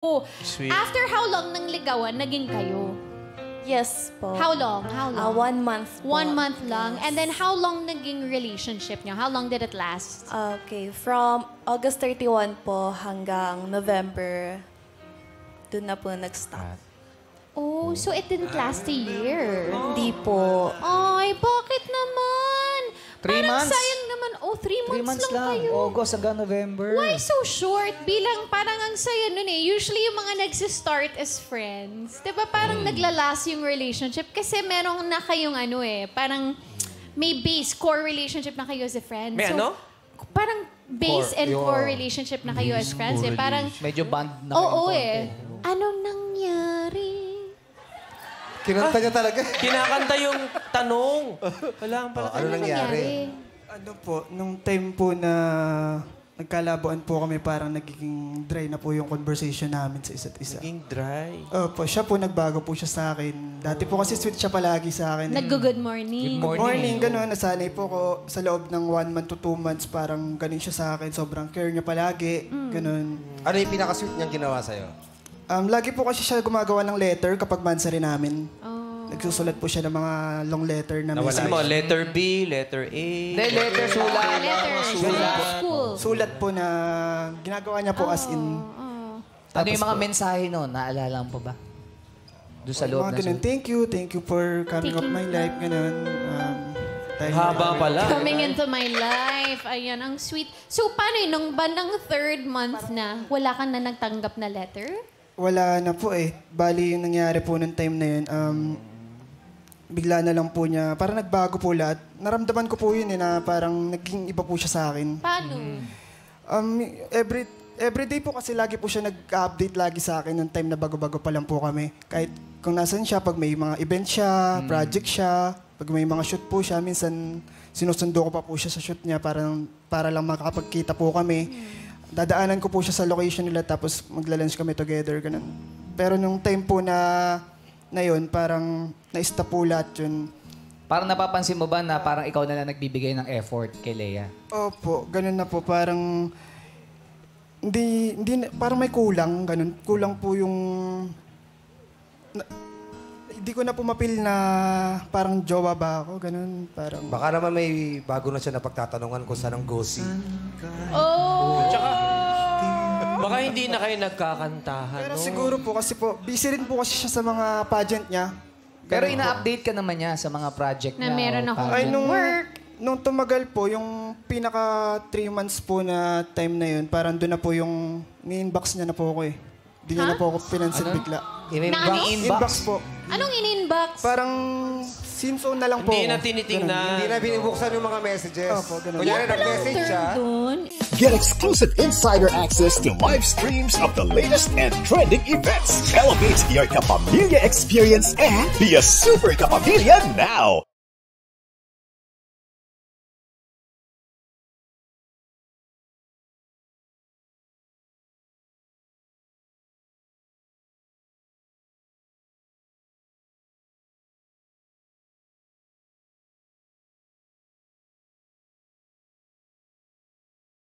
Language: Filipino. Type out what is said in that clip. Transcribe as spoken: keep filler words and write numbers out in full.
Oh, sweet. After how long ng ligawan, naging kayo? Yes po. How long? How long? Uh, one month po. One month lang. Yes. And then how long naging relationship niyo? How long did it last? Okay, from August thirty-first po hanggang November, doon na po nag-start. Oh, so it didn't last a year? Hindi po. Ay, bakit naman? Three Parang months? Sayang naman. Oh, three, three months, months lang, lang kayo. August hanggang November. Why so short? Bilang parang ang saya nun eh. Usually yung mga nagsistart as friends. Diba parang mm. naglalas yung relationship? Kasi merong na kayong ano eh. Parang may base, core relationship na kayo as a friend. May so, ano? Parang base core, and yo, core relationship na kayo as friends eh. Parang, medyo band na kayo. Oo eh. Anong nangyari? Kinanta niya talaga. Kinakanta yung tanong. Wala ang pala. Oh, ano nangyari? Ano po, nung time po na nagkalaboan po kami, parang nagiging dry na po yung conversation namin sa isa't isa. Naging dry? Opo, siya po, nagbago po siya sa akin. Dati po kasi sweet siya palagi sa akin. Nag-good morning. Good morning. Good morning, gano'n. Nasanay po ko sa loob ng one month to two months, parang ganun siya sa akin. Sobrang care niya palagi. Mm. Ganun. Ano yung pinaka-sweet niyang ginawa sa'yo? Um, lagi po kasi siya gumagawa ng letter kapag mansari namin. Oh. Nagsusulat po siya ng mga long letter na message. Nawala mo, letter B, letter A. De, letter sulat. Oh, letter sulat. Sulat. Sulat po na ginagawa niya po oh, as in. Oh. Ano yung mga po, mensahe noon? Naalala mo ba? Doon sa loob na sulat. Thank you, thank you for coming up my life. Ganun. Um, Haba pala. Coming into my life. Ayan, ang sweet. So, paano yun? Nung bandang third month na, wala kang na nagtanggap na letter? Wala na po eh. Bali, yung nangyari po ng time na yun, um, bigla na lang po niya, parang nagbago po lahat. Naramdaman ko po yun eh, na parang naging iba po siya sa akin. Paano? Um, every, every day po kasi lagi po siya nag-update lagi sa akin ng time na bago-bago pa lang po kami. Kahit kung nasan siya, pag may mga event siya, hmm. project siya, pag may mga shoot po siya, minsan sinusundo ko pa po siya sa shoot niya parang, para lang makakapagkita po kami. Hmm. Dadaanan ko po siya sa location nila tapos magla-lunch kami together, ganun. Pero nung time po na, na yun, parang na-stop po lahat yun. Parang napapansin mo ba na parang ikaw na lang nagbibigay ng effort kay Lea? Opo, ganun na po. Parang, hindi, hindi, parang may kulang, ganun. Kulang po yung, na, hindi ko na pumapil na parang jowa ba ako, ganun. Parang, baka naman may bago na siya napagtatanungan kung saan ang gossip. Oh! Tsaka, baka hindi na kayo nagkakantahan. Pero no? Siguro po kasi po, busy rin po kasi siya sa mga pageant niya. Pero ina-update ka naman niya sa mga project na, na meron ako. Ay, nung, nung tumagal po, yung pinaka three months po na time na yun, parang doon na po yung ni-inbox niya na po ako eh. Hindi niya huh? na po ako pinansin ano? Bigla. In-inbox? In-inbox po. Anong in-inbox? Parang Simson na lang po. Hindi na tinitingnan. Hindi na binibuksan yung mga messages. Opo, ganun. Kunyari nag-message siya. Get exclusive insider access to live streams of the latest and trending events. Elevate your Kapamilya experience and be a super Kapamilya now!